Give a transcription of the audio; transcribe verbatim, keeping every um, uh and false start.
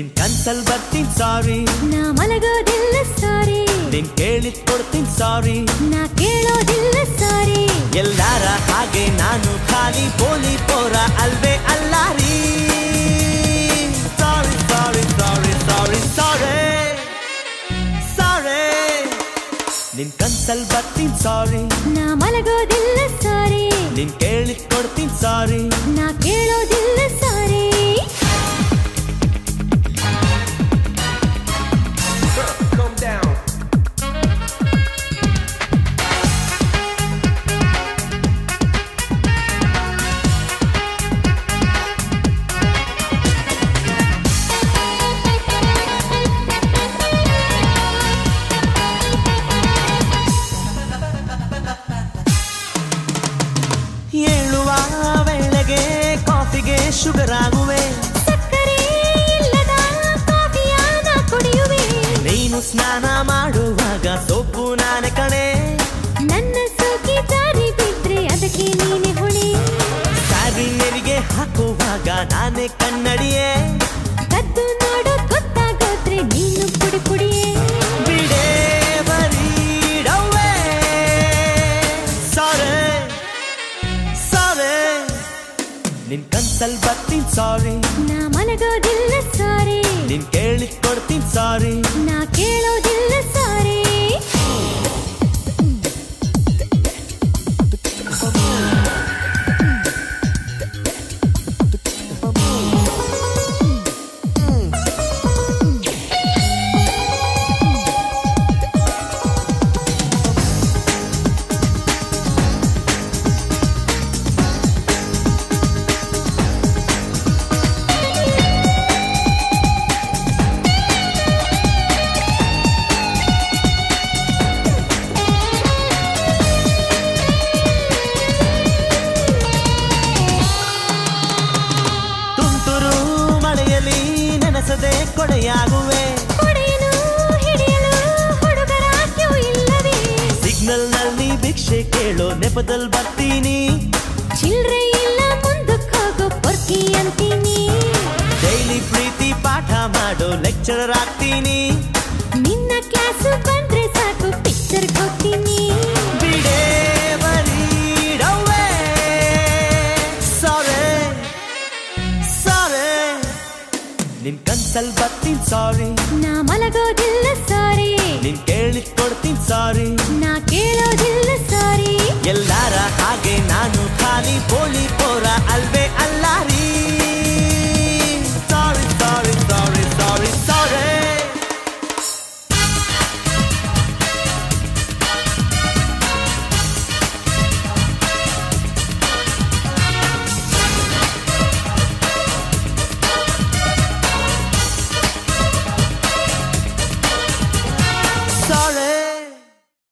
ನಿನ್ ಕನ್ಸಲ್ ಬರ್ತೀನಿ ಸಾರಿ, ನಾ ಮಲಗೋದಿಲ್ಲ ಸಾರಿ, ನಿನ್ ಕೇಳಿದ್ ಕೊಡ್ತೀನಿ ಸಾರಿ, ನಾ ಕೇಳೋದಿಲ್ಲ ಸಾರಿ. ಎಲ್ಲಾರ ಹಾಗೆ ನಾನು ಖಾಲಿ ಬೋಲಿ ಪೋರ ಅಲ್ವೇ ಅಲ್ಲಾರಿ. ಸಾರಿ ಸಾರಿ ಸಾರಿ ಸಾರಿ ಸಾರಿ ಸಾರಿ, ನಿನ್ ಕನ್ಸಲ್ ಬರ್ತೀನಿ ಸಾರಿ, ನಾ ಮಲಗೋದಿಲ್ಲ ಸಾರಿ, ನಿನ್ ಕೇಳಿದ್ ಕೊಡ್ತೀನಿ ಸಾರಿ, ನಾ ಕೇಳೋದಿಲ್ಲ ಸಾರಿ. ಶುಗರ್ ಆಗುವೆ ನೀನು, ಸ್ನಾನ ಮಾಡುವಾಗ ಸೊಪ್ಪು ನಾನೇ ಕಣೆ, ನನ್ನ ಸೋಕಿ ದಾರಿ ಬಿದ್ರೆ ಅದಕ್ಕೆ ನೀನೆ ಹೊಣೆ, ಸಾರಿ ನೆರಿಗೆ ಹಾಕುವಾಗ ನಾನೇ ಕನ್ನಡಿಯೇ, ಕದ್ದು ನೋಡು ಗೊತ್ತಾಗೋದ್ರೆ ನೀನು ಪುಡಿ ಪುಡಿಯೇ. ಬಿಡೇ ಬರೀಡವೇ ಸಾರೆ ಸಾರೆ, ನಿನ್ ಕನ್ಸಲ್ ಬರ್ತೀನಿ ಸಾರಿ, ನಾ ಮಲಗೋದಿಲ್ಲ ಸಾರಿ, ನಿನ್ ಕೇಳಿದ್ ಕೊಡ್ತೀನಿ ಸಾರಿ, ನಾ ಕೇಳೋದಿಲ್ಲ ಸಾರಿ. ಕೊಡೆಯಾಗುವೆ ಸಿಗ್ನಲ್ ನಲ್ಲಿ ಭಿಕ್ಷೆ ಕೇಳೋ ನೆಪದಲ್ಲಿ ಬರ್ತೀನಿ, ಚಿಲ್ರೆ ಇಲ್ಲ ಮುಂದಕ್ಕೆ ಹೋಗೋ ಪರ್ಕಿ ಅಂತೀನಿ, ಡೈಲಿ ಪ್ರೀತಿ ಪಾಠ ಮಾಡೋ ಲೆಕ್ಚರರ್ ಆಗ್ತೀನಿ, ನಿನ್ನ ಕ್ಲಾಸ್ ಬಂದ್ರೆ ಸಾಕು ಪಿಕ್ಚರ್ ಹೋಗ್ತೀನಿ. ಬಿಡೇ ಬರೀಡವೇ ಸಾರೆ ಸಾರೆ, ನಿನ್ ಕನ್ಸಲ್ ಬರ್ತೀನಿ ಸಾರಿ, ನಾ ಮಲಗೋದಿಲ್ಲ ಸಾರಿ, ನಿನ್ ಕೇಳಿದ್ ಕೊಡ್ತೀನಿ ಸಾರಿ, ನಾ ಕೇಳೋದಿಲ್ಲ ಸಾರಿ. ಎಲ್ಲಾರ ಹಾಗೆ ನಾನು ಖಾಲಿ ಬೋಳಿ ಪೋರ ಅಲ್ವೇ ಅಲ್ಲಾರಿ.